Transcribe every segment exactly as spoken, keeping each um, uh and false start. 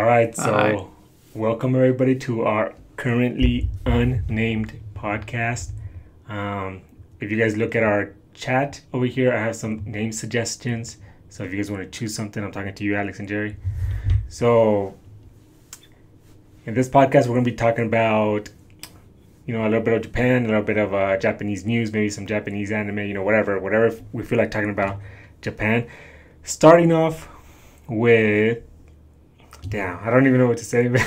All right, so Hi. Welcome everybody to our currently unnamed podcast. Um, if you guys look at our chat over here, I have some name suggestions. So if you guys want to choose something, I'm talking to you, Alex and Jerry. So in this podcast, we're going to be talking about, you know, a little bit of Japan, a little bit of uh, Japanese news, maybe some Japanese anime, you know, whatever, whatever we feel like talking about Japan. Starting off with... Damn, I don't even know what to say, man.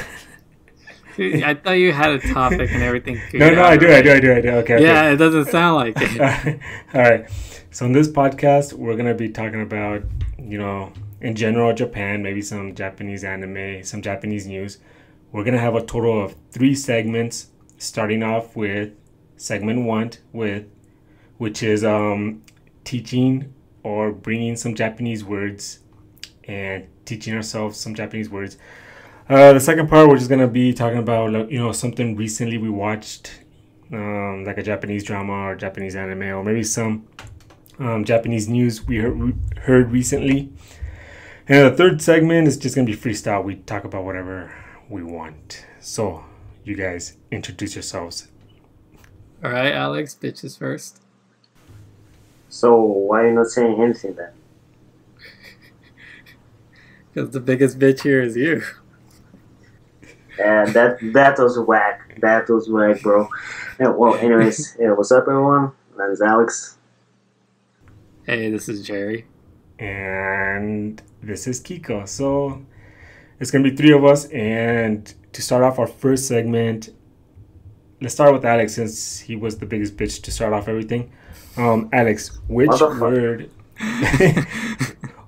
Dude, I thought you had a topic and everything. no, no, I do, I do, I do, I do. Okay. Yeah, okay. It doesn't sound like it. All right. All right. So in this podcast, we're going to be talking about, you know, in general, Japan, maybe some Japanese anime, some Japanese news. We're going to have a total of three segments, starting off with segment one, with which is um, teaching or bringing some Japanese words and teaching ourselves some Japanese words. Uh, the second part, we're just going to be talking about, you know, something recently we watched, um, like a Japanese drama or Japanese anime, or maybe some um, Japanese news we heard, heard recently. And the third segment is just going to be freestyle. We talk about whatever we want. So you guys introduce yourselves. All right, Alex, bitches first. So why are you not saying anything then? Because the biggest bitch here is you. And that that was whack. That was whack, bro. And, well, anyways, yeah, what's up, everyone? My name is Alex. Hey, this is Jerry. And this is Kiko. So it's going to be three of us. And to start off our first segment, let's start with Alex, since he was the biggest bitch to start off everything. Um, Alex, which word...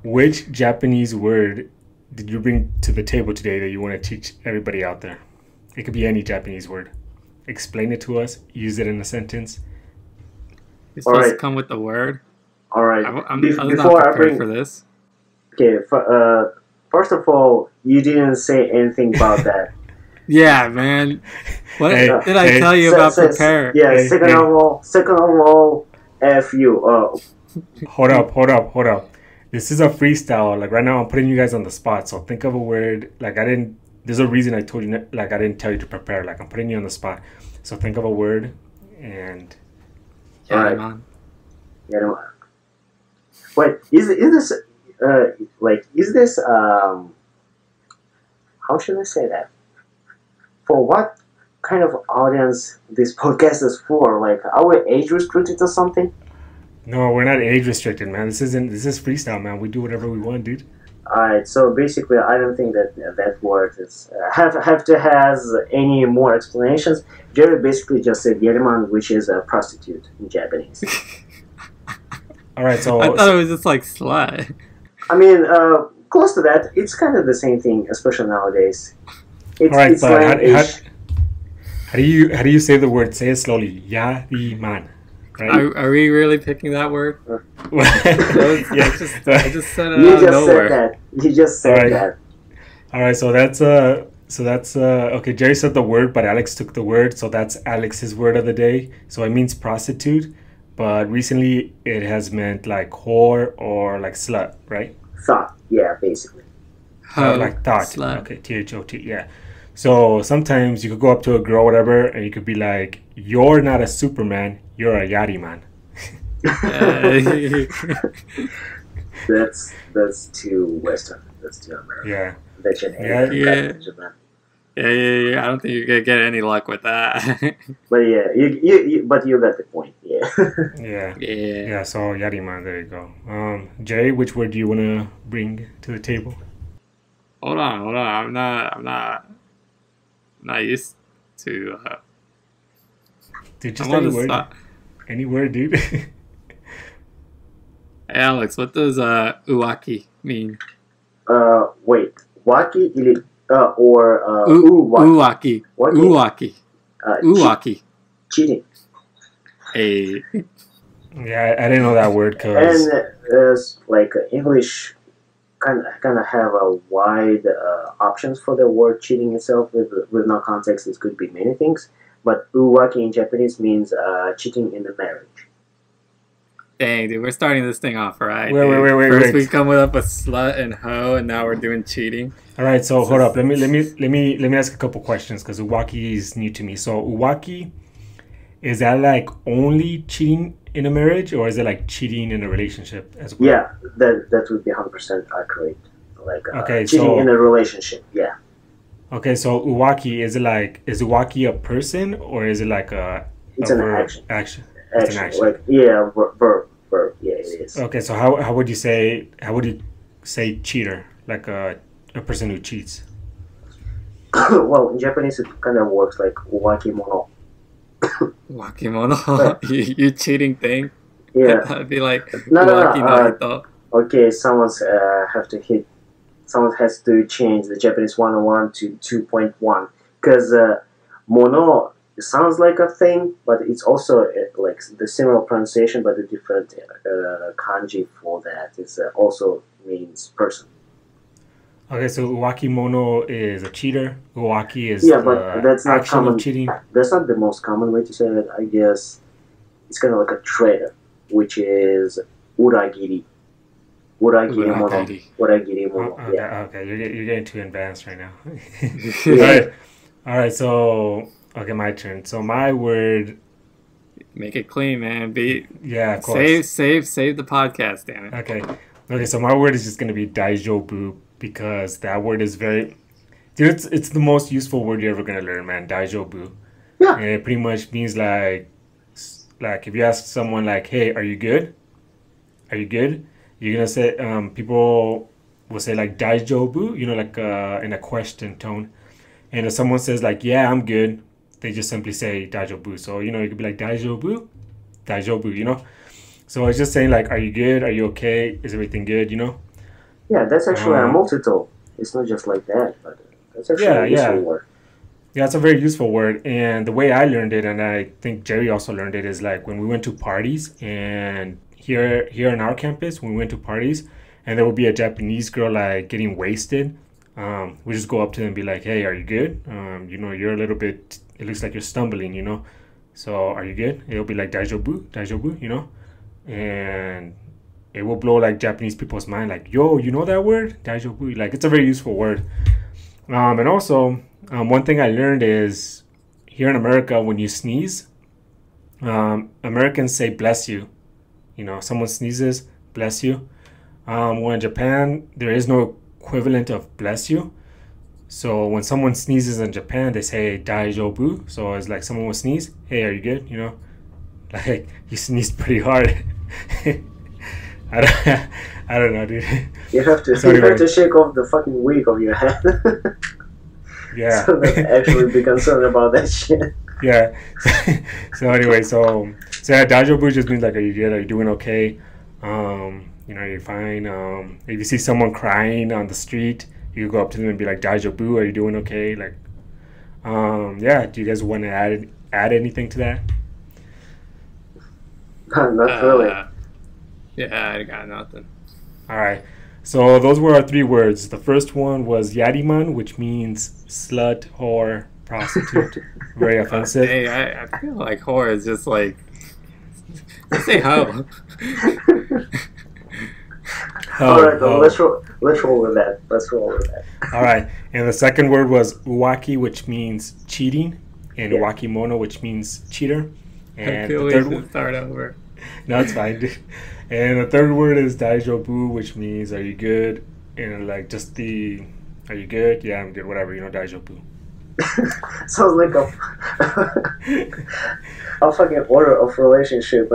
Which Japanese word did you bring to the table today that you want to teach everybody out there? It could be any Japanese word. Explain it to us. Use it in a sentence. You're supposed right. to come with the word. All right. I, I'm, Be- I'm before not prepared I bring, for this. Okay. For, uh, first of all, you didn't say anything about that. Yeah, man. What hey, did I hey, tell you so, about so, prepare? Yeah. Hey, second hey. of all, second of all, F you. Oh. Hold up! Hold up! Hold up! This is a freestyle. Like right now, I'm putting you guys on the spot. So think of a word. Like I didn't. There's a reason I told you. Like I didn't tell you to prepare. Like I'm putting you on the spot. So think of a word, and. Yariman. Yariman. Wait, is is this uh like is this um? How should I say that? For what kind of audience this podcast is for? Like, are we age restricted or something? No, we're not age restricted, man. This isn't. This is freestyle, man. We do whatever we want, dude. All right. So basically, I don't think that uh, that word is uh, have have to has any more explanations. Jerry basically just said "yariman," which is a prostitute in Japanese. All right. So I thought it was just like slut. I mean, uh, close to that. It's kind of the same thing, especially nowadays. It's, All right, it's but like how, how, how do you how do you say the word? Say it slowly. Yariman. Right? Are, are we really picking that word? Uh, yeah. I, just, I just said it you out of nowhere. Said that. You just said All right. that. All right, so that's uh, so that's uh, okay. Jerry said the word, but Alex took the word, so that's Alex's word of the day. So it means prostitute, but recently it has meant like whore or like slut, right? Thought, yeah, basically. Ho, uh, like thought, slut. Okay, T H O T, yeah. So sometimes you could go up to a girl, whatever, and you could be like, "You're not a Superman. You're a Yariman." that's that's too Western. That's too American. Yeah. That's an yeah, yeah. yeah, yeah, yeah. I don't think you're gonna get any luck with that. But yeah, you, you, you, but you got the point. Yeah. yeah. Yeah. Yeah. So Yariman, there you go. Um, Jay, which word do you wanna bring to the table? Hold on, hold on. I'm not. I'm not. Not used to. Uh, dude, just any word. Stop. Any word, dude. Hey, Alex, what does uh, Uwaki mean? Uh, wait, Waki uh, or uh, U- Uwaki? Uwaki. Uwaki. Uh, Uwaki. Cheating. Hey. Yeah, I didn't know that word. Cause and uh, like English. Kind of have a wide uh, options for the word cheating itself. With with no context, it could be many things. But uwaki in Japanese means uh, cheating in the marriage. Dang, dude, we're starting this thing off, right? Wait, wait, wait, wait. First wait. we come up with slut and hoe, and now we're doing cheating. All right, so, so hold up. Let me let me let me let me ask a couple questions because Uwaki is new to me. So Uwaki, is that like only cheating in a marriage, or is it like cheating in a relationship as well? Yeah, that that would be one hundred percent accurate. Like uh, okay, cheating so, in a relationship, yeah. Okay, so Uwaki, is it like is Uwaki a person or is it like a? It's a an verb, action. Action. Action, it's an action. Like yeah, verb, verb. Yeah, it is. Okay, so how how would you say how would you say cheater? Like a a person who cheats. Well, in Japanese, it kind of works like uwakimono. Uwakimono, you, you cheating thing. Yeah, I'd be like no, no, no. Uh, okay, someone's uh, have to hit. Someone has to change the Japanese one oh one to two point one because uh, mono. It sounds like a thing, but it's also uh, like the similar pronunciation, but the different uh, kanji for that is uh, also means person. Okay, so uwakimono is a cheater. Uwaki is yeah, but that's not common. Cheating. That's not the most common way to say it, I guess. It's kind of like a traitor, which is uragiri. Uragirimono. Uragirimono. Oh, okay, yeah. Okay, you're you're getting too advanced right now. Yeah. All right, all right, so. Okay, my turn. So my word. Make it clean, man. Be yeah, of course. Save, save, save the podcast, damn it. Okay, okay. So my word is just gonna be daijoubu because that word is very, dude. It's it's the most useful word you're ever gonna learn, man. Daijoubu. Yeah. And it pretty much means like, like if you ask someone like, hey, are you good? Are you good? You're gonna say, um, people will say like daijoubu, you know, like uh, in a question tone. And if someone says like, yeah, I'm good. They just simply say daijoubu. So, you know, you could be like daijoubu, daijoubu, you know? So it's just saying like, are you good? Are you okay? Is everything good, you know? Yeah, that's actually um, a multiple. It's not just like that, but that's actually yeah, a useful yeah. word. Yeah, it's a very useful word. And the way I learned it, and I think Jerry also learned it, is like when we went to parties and here here on our campus, when we went to parties and there would be a Japanese girl like getting wasted. Um, we just go up to them and be like, hey, are you good? Um, you know, you're a little bit... It looks like you're stumbling, you know. So, are you good? It'll be like daijoubu, daijoubu, you know. And it will blow like Japanese people's mind, like, yo, you know that word, daijoubu. Like, it's a very useful word. Um, and also, um, one thing I learned is here in America, when you sneeze, um, Americans say bless you. You know, someone sneezes, bless you. Um, well, in Japan, there is no equivalent of bless you. So when someone sneezes in Japan, they say daijoubu. So it's like someone will sneeze, hey, are you good? You know, like you sneezed pretty hard. I don't, I don't know, dude. You have to, Sorry, you have to shake off the fucking wig on your head. Yeah. So don't actually be concerned about that shit. Yeah. So anyway, so so yeah, daijoubu just means like, are you good? Are you doing okay? Um, you know, you're fine. Um, if you see someone crying on the street. You go up to them and be like, daijoubu, are you doing okay? Like, um, yeah, do you guys want to add add anything to that? Not really. Uh, yeah, I got nothing. All right. So those were our three words. The first one was Yariman, which means slut, whore, prostitute. Very offensive. Hey, I, I feel like whore is just like, let's say hoe. Oh, all right, oh. let's, roll, let's roll with that. Let's roll with that. All right. And the second word was uwaki, which means cheating, and yeah. uwakimono, which means cheater. And I feel the third we should start over. No, it's fine. Dude. And the third word is daijoubu, which means are you good? And like just the, are you good? Yeah, I'm good, whatever, you know, daijoubu. Sounds like a, a fucking order of relationship.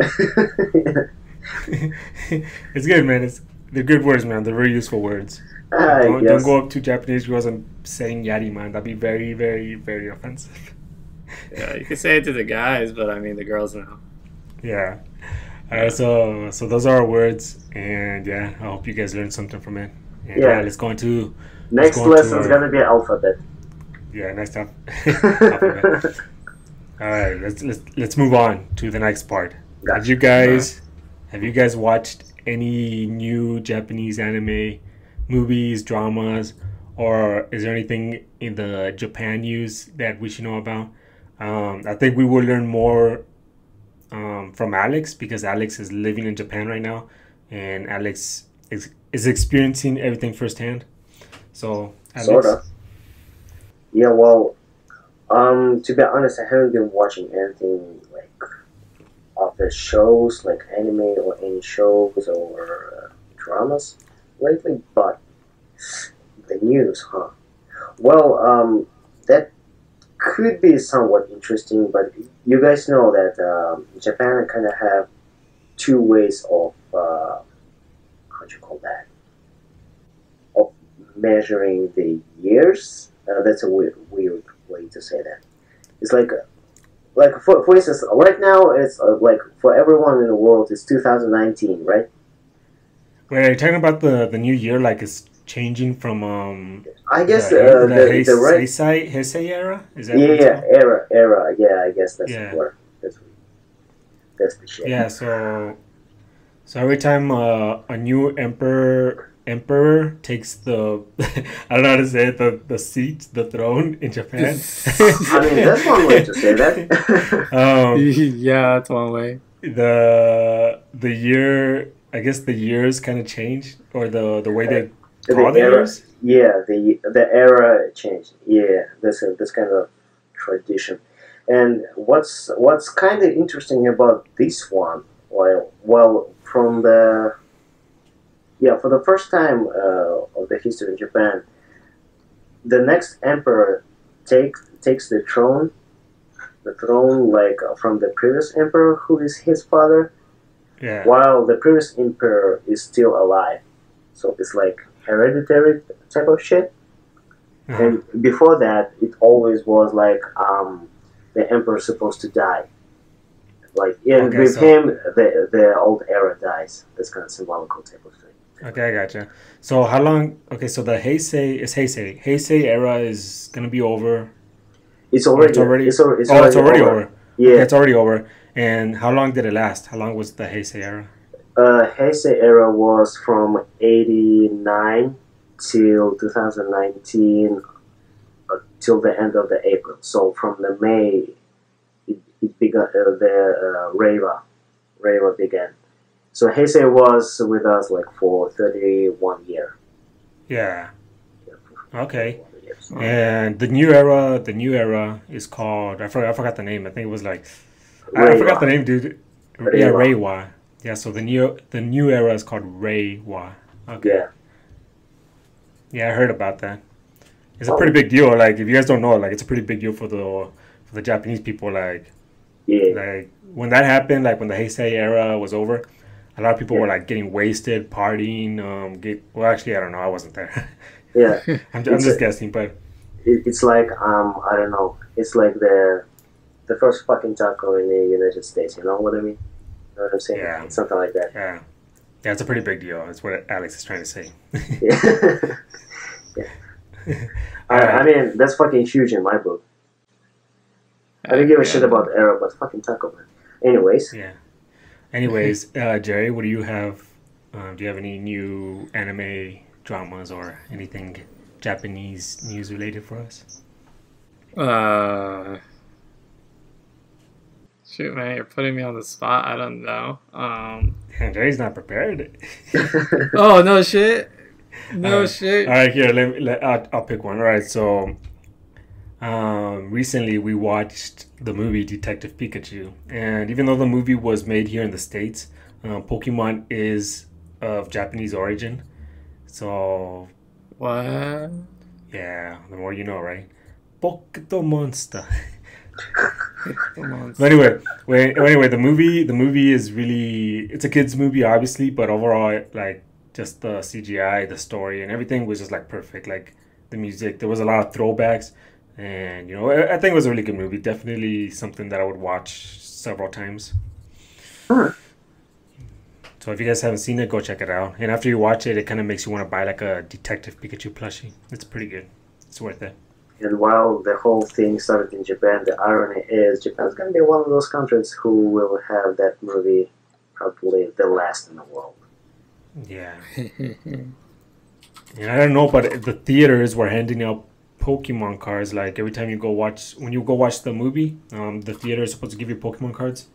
It's good, man. It's They're good words, man. They're very useful words. Uh, don't, don't go up to Japanese girls and saying yari, man. That'd be very, very, very offensive. Yeah, you can say it to the guys, but I mean the girls now. Yeah. All right, so so those are our words, and yeah, I hope you guys learned something from it. And, yeah. yeah. Let's go into next go lesson's our, gonna be alphabet. Yeah, next time. Alphabet. All right, let's let's let's move on to the next part. Gotcha. Have you guys yeah. have you guys watched? Any new Japanese anime, movies, dramas, or is there anything in the Japan news that we should know about? Um, I think we will learn more um, from Alex, because Alex is living in Japan right now, and Alex is, is experiencing everything firsthand. So, Alex. Sort of. Yeah, well, um, to be honest, I haven't been watching anything like other shows, like anime or any shows or uh, dramas lately, but the news, huh? Well, um, that could be somewhat interesting, but you guys know that um, Japan kind of have two ways of, uh, how do you call that, of measuring the years. Uh, that's a weird, weird way to say that. It's like, like for, for instance, right now, it's uh, like for everyone in the world, it's two thousand nineteen, right? Wait, are you talking about the, the new year, like it's changing from um I guess the, uh, the, the, the right Heisei, Heisei era? Is that yeah, yeah era era yeah I guess that's yeah. the word. That's that's the shit. Yeah, so so every time uh, a new emperor emperor takes the I don't know how to say it, the, the seat, the throne in Japan. I mean, that's one way to say that. um, yeah, that's one way. The the year I guess the years kind of change, or the the way okay. that The era, yeah, the the era changed. Yeah, this uh, this kind of tradition, and what's what's kind of interesting about this one? Well, well, from the yeah, for the first time uh, of the history of Japan, the next emperor takes takes the throne, the throne like from the previous emperor, who is his father, yeah. while the previous emperor is still alive. So it's like hereditary type of shit. Mm-hmm. And before that, it always was like um, the emperor supposed to die. Like yeah, okay, with so. him, the the old era dies. That's kind of symbolical type of thing. Okay, I gotcha. So how long? Okay, so the Heisei is Heisei. Heisei era is gonna be over. It's already. It's already. It's already it's oh, already it's already over. over. Yeah, okay, it's already over. And how long did it last? How long was the Heisei era? Uh, Heisei era was from eighty-nine till two thousand nineteen, uh, till the end of the April. So from the May, it, it began uh, the uh, Reiwa, Reiwa began. So Heisei was with us like for thirty-one year. Yeah. yeah okay. Years. And the new era, the new era is called. I forgot. I forgot the name. I think it was like. Reiwa. I forgot the name, dude. Reiwa. Yeah, Reiwa. Yeah, so the new the new era is called Reiwa. Okay. Yeah. Yeah, I heard about that. It's a pretty big deal. Like, if you guys don't know, like, it's a pretty big deal for the for the Japanese people. Like, yeah. Like when that happened, like when the Heisei era was over, a lot of people yeah. were like getting wasted, partying. Um, get, well, actually, I don't know. I wasn't there. Yeah. I'm, I'm just a, guessing, but it's like um, I don't know. It's like the the first fucking taco in the United States. You know what I mean? What I'm saying? Yeah. Something like that. Yeah. Yeah, it's a pretty big deal. That's what Alex is trying to say. yeah. yeah. I, right. I mean, that's fucking huge in my book. I don't give a yeah. shit about era, but fucking Taco Man. Anyways. Yeah. Anyways, uh, Jerry, what do you have? Um, do you have any new anime dramas or anything Japanese news related for us? Uh... Shoot, man, you're putting me on the spot. I don't know. Um, Damn, Jerry's not prepared. oh, no shit. No uh, shit. All right, here, let me, let, I'll, I'll pick one. All right, so um, recently we watched the movie Detective Pikachu. And even though the movie was made here in the States, uh, Pokemon is of Japanese origin. So... What? Yeah, the more you know, right? Poketo Monster. But anyway, wait, anyway, the movie, the movie is really, it's a kids movie, obviously, but overall, like, just the C G I, the story, and everything was just like perfect. Like the music, there was a lot of throwbacks, and you know, I, I think it was a really good movie. Definitely something that I would watch several times. Sure. So if you guys haven't seen it, go check it out. And after you watch it, it kind of makes you want to buy like a Detective Pikachu plushie. It's pretty good. It's worth it. And while the whole thing started in Japan, the irony is Japan's going to be one of those countries who will have that movie probably the last in the world. Yeah. And I don't know, but the theaters were handing out Pokemon cards. Like every time you go watch, when you go watch the movie, um, the theater is supposed to give you Pokemon cards.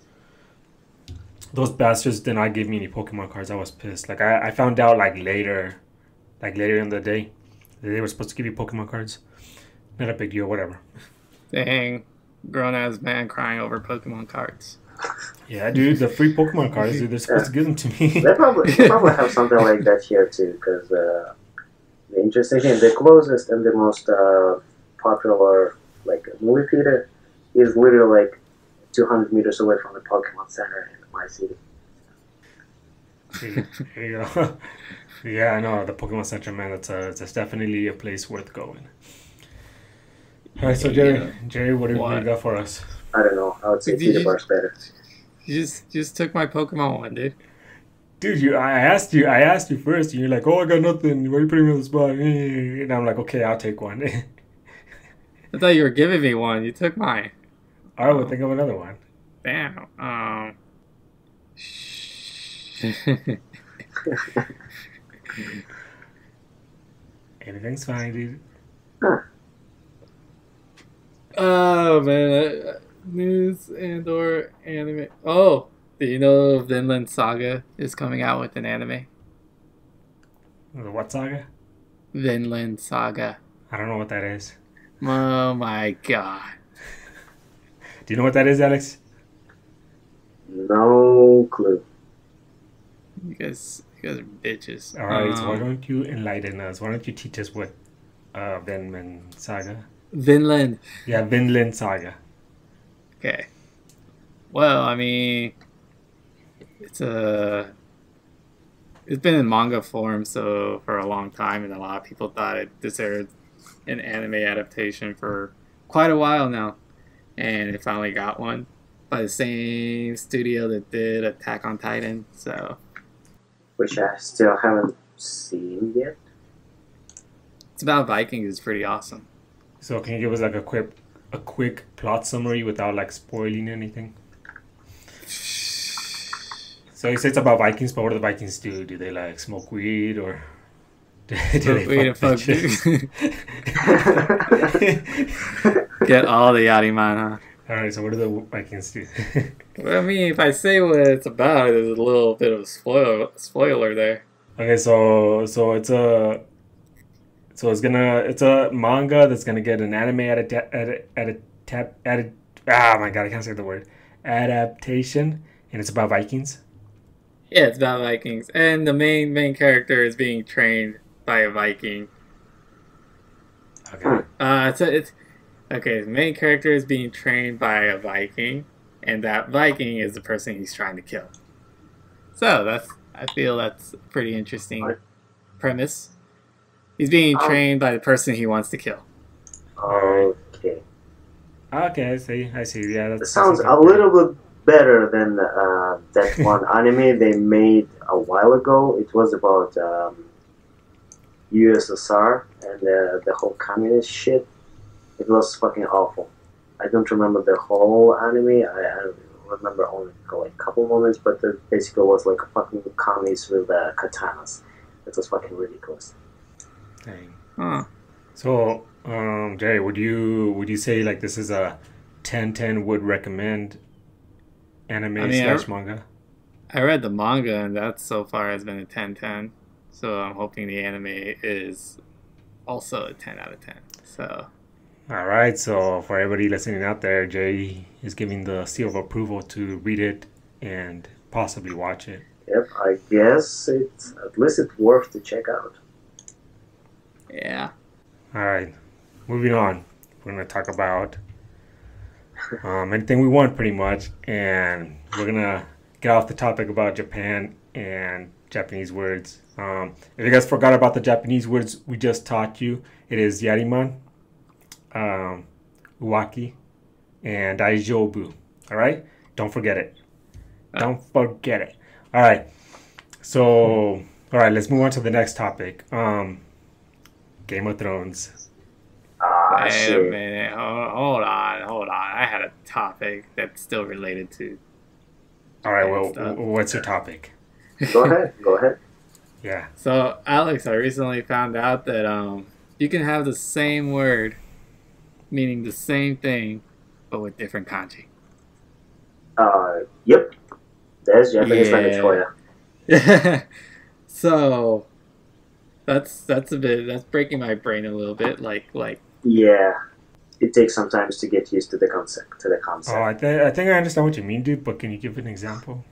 those bastards did not give me any Pokemon cards. I was pissed. Like, I, I found out, like, later. Like, later in the day. That they were supposed to give you Pokemon cards. Not a big deal, whatever. Dang. Grown-ass man crying over Pokemon cards. Yeah, dude. The free Pokemon cards, dude. They're supposed yeah. to give them to me. They probably, they probably have something like that here, too. Because uh, the interesting thing, the closest and the most uh, popular, like, movie theater is literally, like, two hundred meters away from the Pokemon Center in my city. Yeah, I know. The Pokemon Center, man, that's, a, that's definitely a place worth going. All right, so Jerry, yeah. Jerry, what do you got for us? I don't know. I would say Peter Bar's better. You just, you just took my Pokemon one, dude. Dude, you, I asked you, I asked you first, and you're like, "Oh, I got nothing. Why are you putting me on the spot?" And I'm like, "Okay, I'll take one." I thought you were giving me one. You took mine. All right, we'll think of another one. Damn. Um. Everything's fine, dude. Huh. Oh man, uh, news and or anime. Oh, do you know Vinland Saga is coming out with an anime? The what saga? Vinland Saga. I don't know what that is. Oh my god. Do you know what that is, Alex? No clue. You guys, you guys are bitches. All right, um, so why don't you enlighten us? Why don't you teach us what uh, Vinland Saga? Vinland. Yeah, Vinland Saga. Okay. Well, I mean, it's a. It's been in manga form so for a long time, and a lot of people thought it deserved an anime adaptation for quite a while now, and it finally got one by the same studio that did Attack on Titan. So. Which I still haven't seen yet. It's about Vikings. It's pretty awesome. So can you give us like a quick, a quick plot summary without like spoiling anything? So you say it's about Vikings, but what do the Vikings do? Do they like smoke weed or do, do they fuck bitches? Get all the Yariman, huh? All right. So what do the Vikings do? Well, I mean, if I say what it's about, there's a little bit of a spoiler, spoiler there. Okay, so so it's a. So it's gonna, it's a manga that's gonna get an anime at a at a, at a tap at a, ah my god I can't say the word adaptation, and it's about Vikings. Yeah, it's about Vikings, and the main main character is being trained by a Viking. Okay. Uh, so it's okay. The main character is being trained by a Viking, and that Viking is the person he's trying to kill. So that's I feel that's a pretty interesting premise. He's being trained um, by the person he wants to kill. Okay. Okay, I see. I see. Yeah, that sounds a little bit better than uh, that one anime they made a while ago. It was about um, U S S R and uh, the whole communist shit. It was fucking awful. I don't remember the whole anime. I, I remember only like a couple moments, but it basically was like fucking communists with uh, katanas. It was fucking ridiculous. Thing. Huh. So, um, Jerry, would you would you say like this is a ten ten would recommend anime I mean, slash I manga? I read the manga, and that so far has been a ten ten. So I'm hoping the anime is also a ten out of ten. So. All right. So for everybody listening out there, Jerry is giving the seal of approval to read it and possibly watch it. Yep, I guess it's at least it's worth to check out. Yeah. All right. Moving on. We're going to talk about um, anything we want, pretty much. And we're going to get off the topic about Japan and Japanese words. Um, if you guys forgot about the Japanese words we just taught you, it is Yariman, um, Uwaki, and Daijoubu. All right? Don't forget it. Don't forget it. All right. So, all right, let's move on to the next topic. Um, Game of Thrones. Ah, Wait sure. a minute. Hold, hold on, hold on. I had a topic that's still related to. All right. Well, stuff. What's your topic? Go ahead. Go ahead. Yeah. So, Alex, I recently found out that um, you can have the same word, meaning the same thing, but with different kanji. Uh, yep. That is Japanese language for you. So that's that's a bit that's breaking my brain a little bit. Like like yeah, it takes some time to get used to the concept. To the concept. Oh, I think I think I understand what you mean, dude. But can you give an example?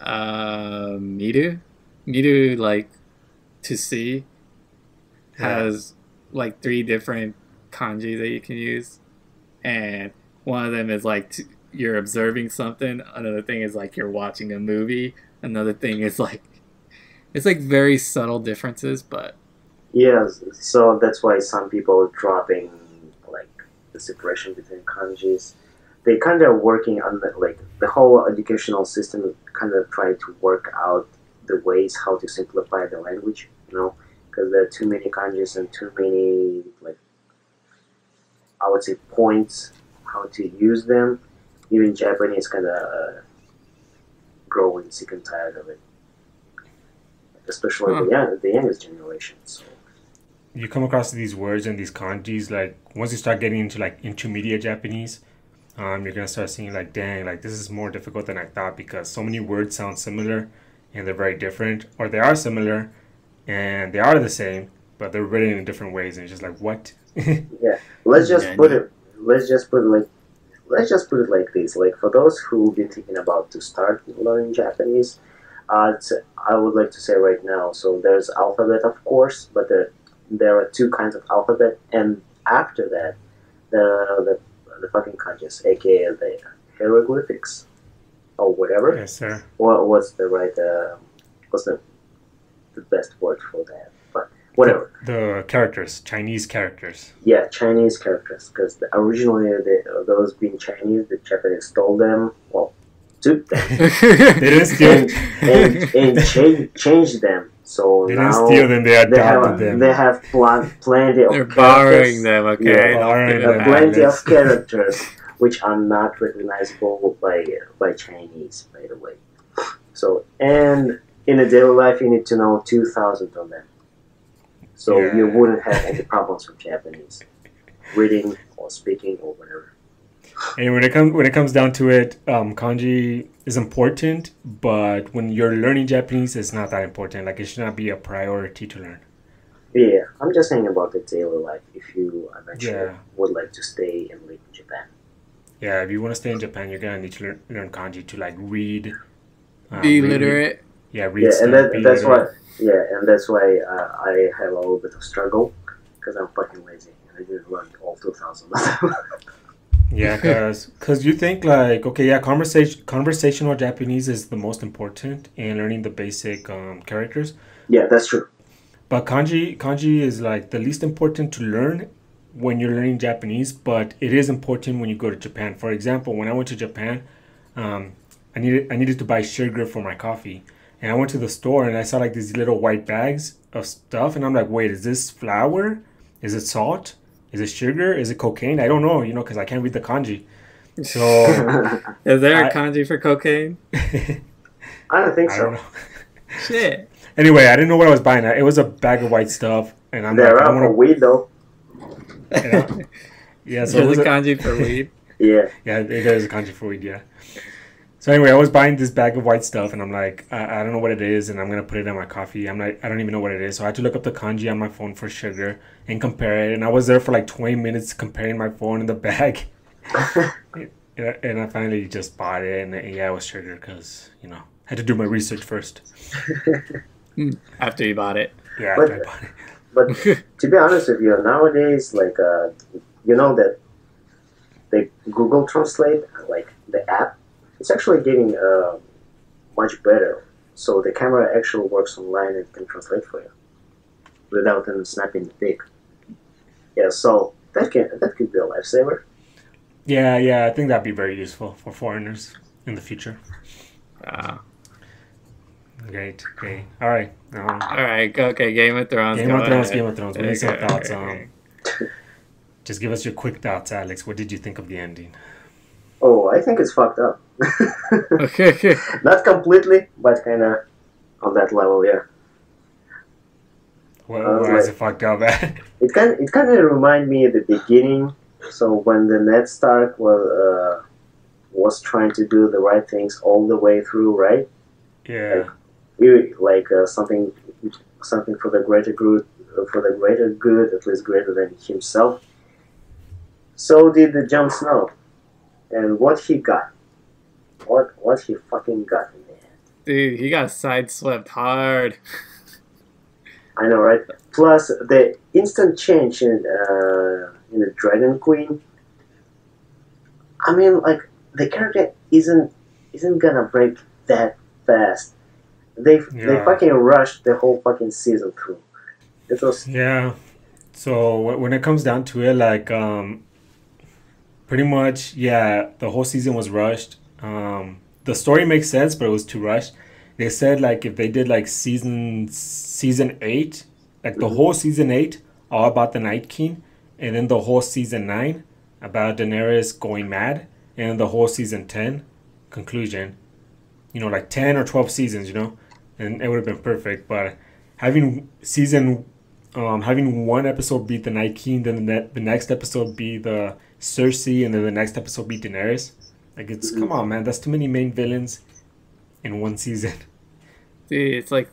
Uh, miru, miru, like to see, has yeah. like three different kanji that you can use, and one of them is like to, you're observing something. Another thing is like you're watching a movie. Another thing is like it's like very subtle differences, but yeah. So that's why some people are dropping like the separation between kanjis. They kind of working on the, like the whole educational system kind of trying to work out the ways how to simplify the language, you know, because there are too many kanjis and too many like I would say points how to use them. Even Japanese kind of growing sick and tired of it, especially huh. the young, the youngest generation. So. You come across these words and these kanjis like once you start getting into like intermediate Japanese. Um, you're gonna start seeing like, dang, like this is more difficult than I thought because so many words sound similar and they're very different, or they are similar and they are the same, but they're written in different ways, and it's just like what? yeah, let's just yeah, put it. Let's just put it like, let's just put it like this. Like for those who've been thinking about to start learning Japanese, uh, I would like to say right now. So there's alphabet, of course, but there there are two kinds of alphabet, and after that, the the the fucking kanjis, aka the hieroglyphics, or whatever. Yes, sir. What what's the right? Uh, what's the the best word for that? But whatever. The, the characters, Chinese characters. Yeah, Chinese characters, because originally they, those being Chinese, the Japanese stole them. Well, took them. They didn't steal and, and, and change changed them. So they now didn't steal them, they adopted they have, them. They have pl plenty of They're characters. Borrowing them, okay. Yeah, borrowing them plenty of characters which are not recognizable by by Chinese, by the way. So and in a daily life you need to know two thousand of them. So yeah. you wouldn't have any problems with Japanese. Reading or speaking or whatever. And when it comes when it comes down to it, um, kanji is important, but when you're learning Japanese, it's not that important. Like it should not be a priority to learn. Yeah, I'm just saying about the daily life. If you eventually yeah. would like to stay and live in Japan. Yeah, if you want to stay in Japan, you're gonna need to learn, learn kanji to like read. Um, be literate. Yeah, read. Yeah, and that, that's why. Yeah, and that's why uh, I have a little bit of struggle because I'm fucking lazy and I didn't learn all two thousand of them. Yeah, because cause you think like, okay, yeah, conversation, conversational Japanese is the most important and learning the basic um, characters. Yeah, that's true. But kanji, kanji is like the least important to learn when you're learning Japanese, but it is important when you go to Japan. For example, when I went to Japan, um, I needed I needed to buy sugar for my coffee. And I went to the store and I saw like these little white bags of stuff. And I'm like, wait, is this flour? Is it salt? Is it sugar? Is it cocaine? I don't know, you know, because I can't read the kanji. So, is there I, a kanji for cocaine? I don't think so. I don't know. Shit. Anyway, I didn't know what I was buying. It was a bag of white stuff, and I'm there like, are I wanna... for weed though. You know? Yeah. So there's a kanji for weed. Yeah. Yeah, there's a kanji for weed. Yeah. So anyway, I was buying this bag of white stuff, and I'm like, I, I don't know what it is, and I'm gonna put it in my coffee. I'm like, I don't even know what it is, so I had to look up the kanji on my phone for sugar and compare it. And I was there for like twenty minutes comparing my phone and the bag, and I finally just bought it. And yeah, it was sugar because you know I had to do my research first. After you bought it, yeah. But, after I bought it. But to be honest with you, nowadays, like, uh, you know that the Google Translate, like the app. It's actually getting uh, much better. So the camera actually works online and can translate for you without them snapping the dick. Yeah, so that can that could be a lifesaver. Yeah, yeah, I think that'd be very useful for foreigners in the future. Wow. Great, great. All right. Um, All right, okay, Game of Thrones. Game of Thrones, Game of Thrones. What are some thoughts on? Just give us your quick thoughts, Alex. What did you think of the ending? Oh, I think it's fucked up. okay, okay. Not completely, but kind of on that level, yeah. Well, uh, why like, is it fucked up? it kind it kind of remind me of the beginning. So when the Ned Stark was uh, was trying to do the right things all the way through, right? Yeah. Like, like uh, something, something for the greater good, for the greater good, at least greater than himself. So did the Jon Snow, and what he got, what what he fucking got in the end. Dude, he got sideswept hard. I know, right? Plus the instant change in uh, in the Dragon Queen. I mean, like, the character isn't isn't gonna break that fast. They yeah. they fucking rushed the whole fucking season through. It was yeah. So when it comes down to it, like, um, pretty much, yeah, the whole season was rushed. Um, the story makes sense, but it was too rushed. They said, like, if they did like season season eight, like mm-hmm. the whole season eight, all about the Night King, and then the whole season nine about Daenerys going mad, and the whole season ten conclusion, you know, like ten or twelve seasons, you know, and it would have been perfect. But having season, um, having one episode be the Night King, then the, ne the next episode be the Cersei, and then the next episode be Daenerys. Like, it's mm-hmm. come on, man, that's too many main villains in one season. Dude, it's like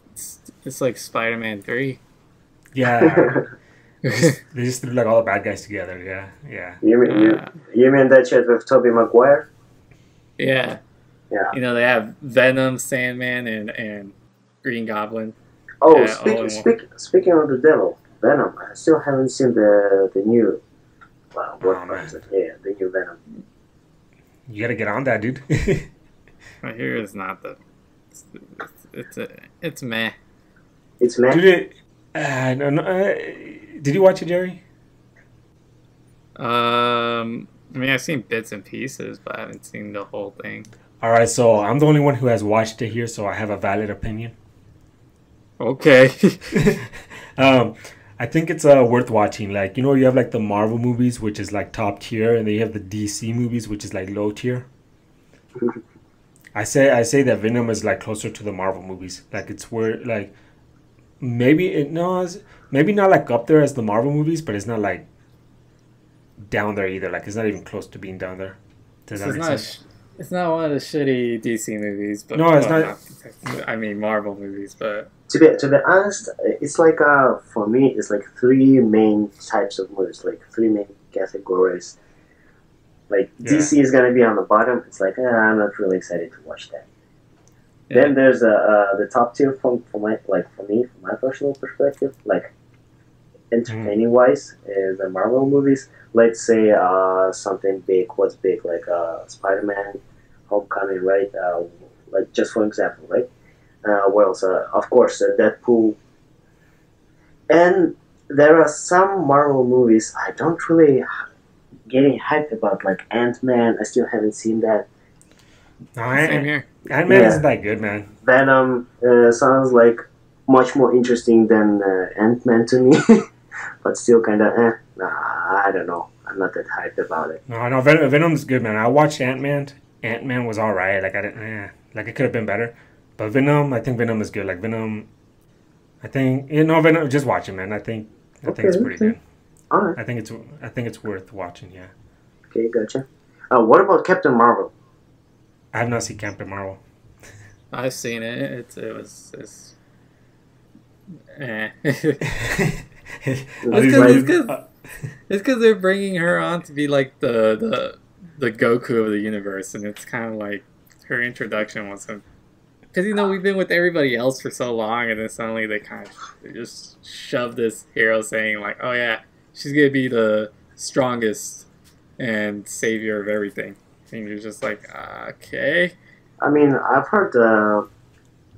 it's like Spider-Man three. Yeah. They just threw like all the bad guys together, yeah, yeah. You mean you, you mean that shit with Tobey Maguire? Yeah, yeah. You know they have Venom, Sandman, and and Green Goblin. Oh, yeah, speaking speak, speaking of the devil, Venom. I still haven't seen the the new. Well, what was it? Yeah, the new Venom. You gotta get on that, dude. Right here is not the. It's it's, a, it's meh. It's meh. Dude, it, uh, no, no, uh, did you watch it, Jerry? Um, I mean, I've seen bits and pieces, but I haven't seen the whole thing. All right, so I'm the only one who has watched it here, so I have a valid opinion. Okay. um, I think it's uh, worth watching. Like, you know, you have, like, the Marvel movies, which is, like, top tier, and then you have the D C movies, which is, like, low tier. I say I say that Venom is, like, closer to the Marvel movies. Like, it's where, like... Maybe it knows, maybe not like up there as the Marvel movies, but it's not like down there either. Like, it's not even close to being down there. Does that make sense? It's not one of the shitty D C movies, but no, it's not. I mean, Marvel movies, but to be to be honest, it's like uh for me, it's like three main types of movies, like three main categories. Like D C is gonna be on the bottom. It's like eh, I'm not really excited to watch that. Yeah. Then there's uh, uh, the top tier from for my like for me from my personal perspective, like entertaining wise, is the Marvel movies. Let's say uh, something big, what's big like uh, Spider-Man, Homecoming, right? Uh, like just for example, right? Uh, what else? Uh, of course, uh, Deadpool. And there are some Marvel movies I don't really getting hyped about, like Ant-Man. I still haven't seen that. Right. Same here. Iron Man yeah. isn't that good, man. Venom uh, sounds like much more interesting than uh, Ant-Man to me, but still kind of eh. Nah, I don't know. I'm not that hyped about it. No, no, Ven Venom's good, man. I watched Ant-Man. Ant-Man was all right. Like I didn't, eh. like it could have been better. But Venom, I think Venom is good. Like Venom, I think you know Venom. Just watch it, man. I think I okay, think it's pretty okay. good. All right. I think it's I think it's worth watching. Yeah. Okay, gotcha. Uh, what about Captain Marvel? I have not seen Captain Marvel. I've seen it. It's, it was... It's, eh. It's because they're bringing her on to be like the, the the Goku of the universe. And it's kind of like her introduction was... Because, you know, we've been with everybody else for so long. And then suddenly they kind of they just shoved this hero saying like, oh yeah, she's going to be the strongest and savior of everything. And you're just like, uh, okay. I mean, I've heard uh,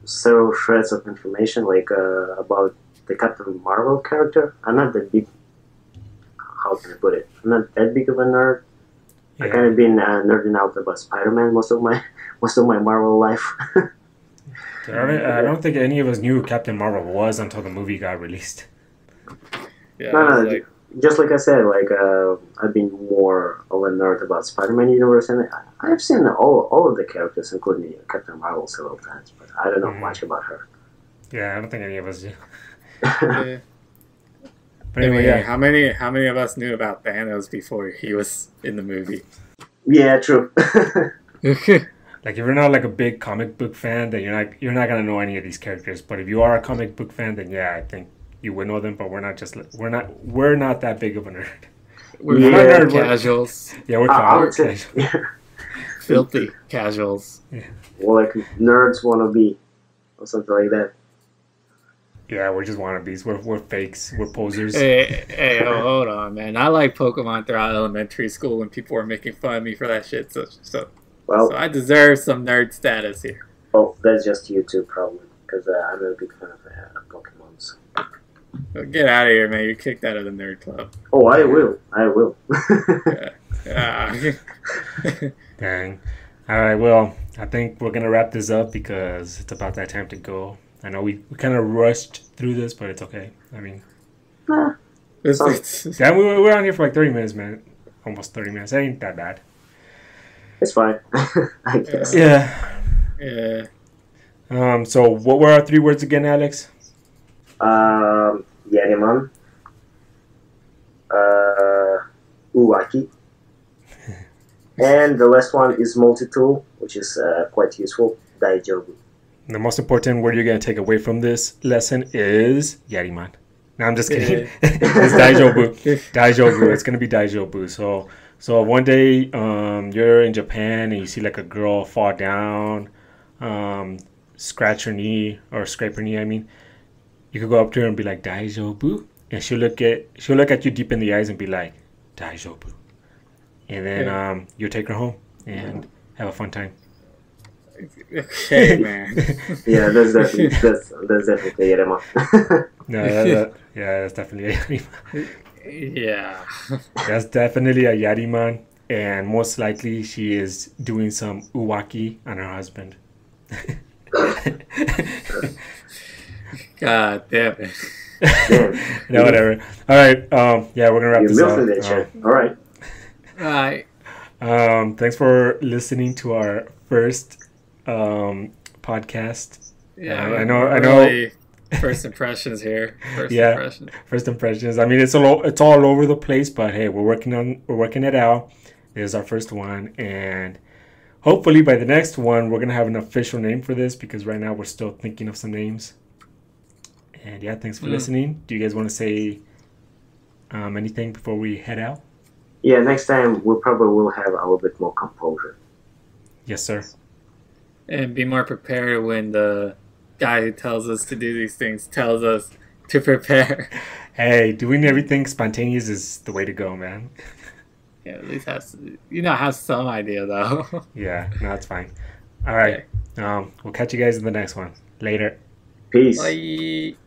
several shreds of information, like uh, about the Captain Marvel character. I'm not that big. How can I put it? I'm not that big of a nerd. Yeah. I kind of been uh, nerding out about Spider-Man most of my most of my Marvel life. I, don't, I don't think any of us knew who Captain Marvel was until the movie got released. Yeah. No, no, like just like I said, like uh, I've been more of a nerd about Spider-Man universe, and I, I've seen all all of the characters, including Captain Marvel, several times, but I don't know mm. much about her. Yeah, I don't think any of us do. yeah. But anyway, yeah. how many how many of us knew about Thanos before he was in the movie? Yeah, true. Like, if you're not like a big comic book fan, then you're not you're not gonna know any of these characters. But if you are a comic book fan, then yeah, I think you would know them. But we're not just we're not we're not that big of a nerd. We're, yeah, nerd, casuals. We're, yeah, we're uh, casuals. Yeah. Filthy casuals. Yeah. Or like nerds wanna be, or something like that. Yeah, we're just wannabes. We're we're fakes. We're posers. Hey, hey, oh, hold on, man. I like Pokemon throughout elementary school when people were making fun of me for that shit. So, so, well, so I deserve some nerd status here. Oh, that's just you too, probably, because uh, I'm a big fan of uh, Pokemon's. Well, get out of here, man. You're kicked out of the nerd club. Oh, I will. I will. Yeah. Ah. Dang. All right. Well, I think we're gonna wrap this up because it's about that time to go. I know we, we kind of rushed through this, but it's okay. I mean, nah, it's, it's, yeah, we we're on here for like thirty minutes, man. Almost thirty minutes. It ain't that bad. It's fine. I guess. Yeah. Yeah. Um. So, what were our three words again, Alex? Um. Yariman. Uh. Uwaki. And the last one is multi-tool, which is uh, quite useful. Daijoubu. The most important word you're going to take away from this lesson is Yariman. No, I'm just kidding. It's Daijoubu. Daijoubu. It's going to be Daijoubu. So, so one day um, you're in Japan and you see like a girl fall down, um, scratch her knee or scrape her knee, I mean. You could go up to her and be like, Daijoubu? And she'll look at, she'll look at you deep in the eyes and be like, Daijoubu. And then um, you'll take her home and have a fun time. Okay, man. Yeah, that's definitely that's, that's definitely Yariman. No, that's a, yeah, that's definitely a Yariman. Yeah, that's definitely a Yariman, and most likely she is doing some uwaki on her husband. God damn it! Damn. No, whatever. All right, um, yeah, we're gonna wrap You're this up. That shit. Um, All right. All right. Um, thanks for listening to our first. Um, podcast. Yeah, uh, I know. Really I know. First impressions here. First yeah, impressions. first impressions. I mean, it's all it's all over the place, but hey, we're working on we're working it out. This is our first one, and hopefully by the next one, we're gonna have an official name for this because right now we're still thinking of some names. And yeah, thanks for mm. listening. Do you guys want to say um, anything before we head out? Yeah, next time we probably will have a little bit more composure. Yes, sir. And be more prepared when the guy who tells us to do these things tells us to prepare. Hey, doing everything spontaneous is the way to go, man. Yeah, at least have some, you know, have some idea, though. Yeah, no, that's fine. All right. Okay. Um, we'll catch you guys in the next one. Later. Peace. Bye.